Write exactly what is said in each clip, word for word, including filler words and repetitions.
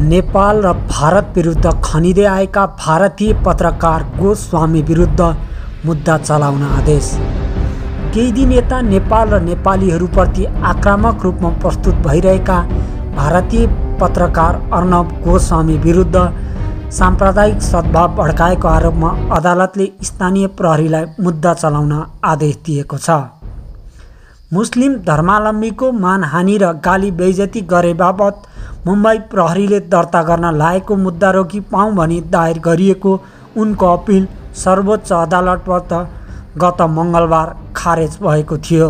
नेपाल र भारत विरुद्ध खनिँदै आएका भारतीय पत्रकार गोस्वामी विरुद्ध मुद्दा चलाउन आदेश। कैदी नेता नेपाल र नेपालीहरूप्रति आक्रामक रूपमा प्रस्तुत भइरहेका भारतीय पत्रकार अर्णव गोस्वामी विरुद्ध सांप्रदायिक सद्भाव भड्काएको आरोपमा अदालतले स्थानीय प्रहरीलाई मुद्दा चलाउन आदेश दिएको छ। मुस्लिम धर्मावलम्बीको मानहानि र गाली बेइज्जती गरे बाबत मुम्बई प्रहरीले दर्ता गर्न लागेको मुद्दा रोकी पाऊँ भनी दायर गरिएको उनको अपिल सर्वोच्च अदालतबाट गत मङ्गलबार खारेज भएको थियो।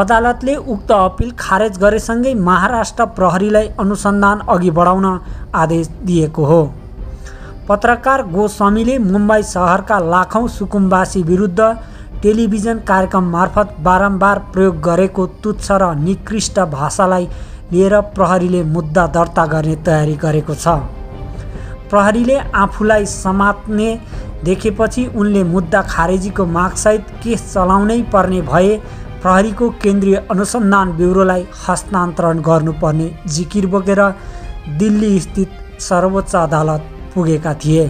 अदालतले उक्त अपिल खारेज गरेसँगै महाराष्ट्र प्रहरीलाई अनुसन्धान अघि बढाउन आदेश दिएको हो। पत्रकार गोस्वामीले मुम्बई सहरका लाखौँ सुकुम्बासी विरुद्ध टेलिभिजन कार्यक्रम मार्फत बारम्बार प्रयोग गरेको तुच्छ र निकृष्ट भाषालाई लिएर प्रहरीले मुद्दा दर्ता गर्ने तयारी गरेको छ। प्रहरीले आफूलाई समात्ने देखेपछि उनले मुद्दा खारेजीको मागसहित केस चलाउनै पर्ने भए प्रहरीको केन्द्रीय अनुसन्धान ब्युरोलाई हस्तान्तरण गर्नुपर्ने जिकिर बोकेर दिल्ली स्थित सर्वोच्च अदालत पुगेका थिए।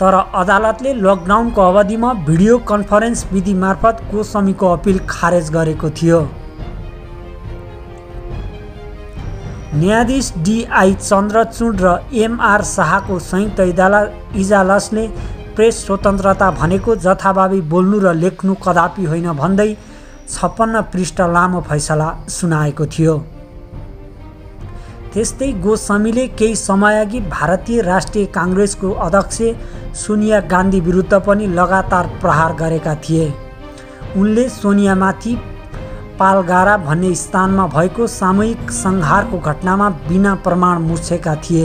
तर अदालतले लकडाउनको अवधिमा भिडियो कन्फरेन्स विधि मार्फत गोस्वामीको अपिल खारेज गरेको थियो। न्यायाधीश डीआई चन्द्रचूड र एमआर शाहको संयुक्त इजलासले प्रेस स्वतन्त्रता भनेको जथाभावी बोल्नु र लेख्नु कदापि होइन भन्दै छप्पन्न पृष्ठ लामो फैसला सुनाएको थियो। त्यस्तै गोस्वामीले केही समयअघि भारतीय राष्ट्रिय काङ्ग्रेसको अध्यक्ष सोनिया गांधी विरुद्ध पनि लगातार प्रहार गरेका थिए। उनले सोनियामाथि पालगारा भन्ने स्थानमा भएको सामूहिक संहारको घटनामा बिना प्रमाण मुछेका थिए।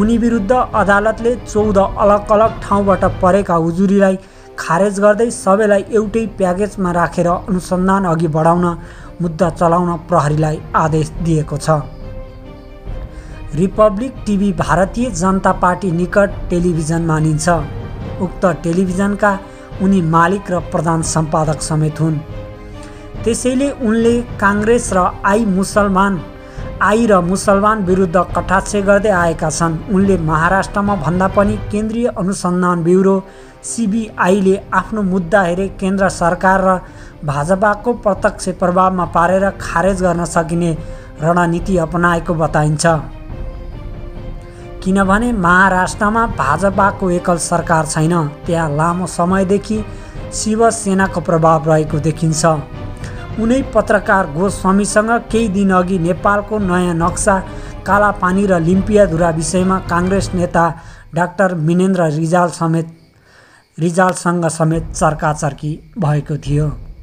उनी विरुद्ध अदालतले चौध अलग अलग ठाउँबाट परेका उजुरीलाई खारेज गर्दै सबैलाई एउटै प्याकेजमा राखेर अनुसन्धान अघि बढाउन मुद्दा चलाउन प्रहरीलाई आदेश दिएको छ। Republic TV Bharatiya Janata party निकट टेलिभिजन मानिन्छ। उक्त टेलिभिजनका उनी मालिक र प्रधान सम्पादक समेत हुन्। त्यसैले उनले काङ्ग्रेस र आई मुसलमान आई र मुसलमान विरुद्ध कटाक्ष गर्दै आएका छन्। उनले महाराष्ट्रमा भन्दा पनि केन्द्रीय अनुसन्धान ब्युरो सीबीआईले आफ्नो मुद्दा हेरे केन्द्र सरकार र भाजपाको प्रत्यक्ष प्रभावमा पारेर खारेज गर्न सकिने रणनीति अपनाएको बताइन्छ, किनभने महाराष्ट्रमा भाजपाको एकल सरकार छैन। त्यहाँ लामो समयदेखि शिवसेनाको प्रभाव रहेको देखिन्छ। उनै पत्रकार गोस्वामीसँग केही दिन अघि नेपालको नयाँ नक्सा कालापानी र लिम्पियाधुरा विषयमा काङ्ग्रेस नेता डाक्टर मिनेन्द्र रिजाल समेत रिजालसँग समेत चर्काचर्की भएको थियो।